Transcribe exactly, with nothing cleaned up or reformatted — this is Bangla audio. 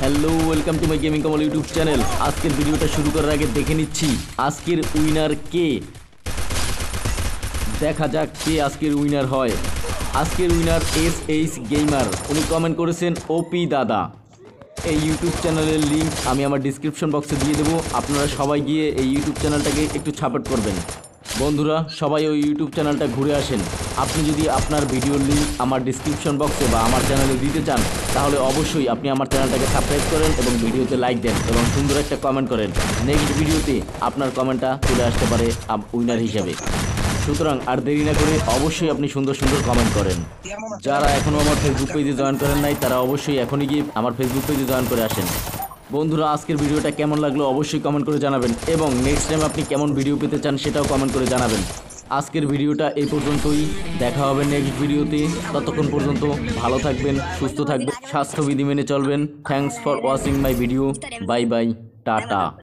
Hello welcome to my gaming Kamal YouTube channel. आजकल भिडियोটা শুরু করার আগে দেখে নিচ্ছি আজকের উইনার কে। দেখা যাক কে আজকের উইনার হয়। আজকের উইনার এস এইচ গেমার। উনি কমেন্ট করেছেন ওপি দাদা। এই ইউটিউব চ্যানেলের লিংক আমি আমার ডেসক্রিপশন বক্সে দিয়ে দেব। আপনারা সবাই গিয়ে এই ইউটিউব চ্যানেলটাকে একটু সাপোর্ট করবেন। বন্ধুরা সবাই ওই ইউটিউব চ্যানেলটা ঘুরে আসেন। আপনি যদি আপনার ভিডিওর লিংক আমার ডেসক্রিপশন বক্সে বা আমার চ্যানেলে দিতে চান তাহলে অবশ্যই আপনি আমার চ্যানেলটাকে সাবস্ক্রাইব করেন এবং ভিডিওতে লাইক দেন এবং সুন্দর একটা কমেন্ট করেন। নেক্সট ভিডিওতে আপনার কমেন্টটা চলে আসতে পারে উইনার হিসাবে। সুতরাং আর দেরি না করে অবশ্যই আপনি সুন্দর সুন্দর কমেন্ট করেন। যারা এখনও আমার ফেসবুক পেজে জয়েন করেন নাই তারা অবশ্যই এখনই গিয়ে আমার ফেসবুক পেজে জয়েন করে আসেন। বন্ধুরা আজকের ভিডিওটা কেমন লাগলো অবশ্যই কমেন্ট করে জানাবেন এবং নেক্সট টাইম আপনি কেমন ভিডিও পেতে চান সেটাও কমেন্ট করে জানাবেন। আজকের ভিডিওটা এই পর্যন্তই। দেখা হবে নেক্সট ভিডিওতে। ততক্ষণ পর্যন্ত ভালো থাকবেন, সুস্থ থাকবেন, স্বাস্থ্যবিধি মেনে চলবেন। Thanks for watching my video. Bye bye. Tata.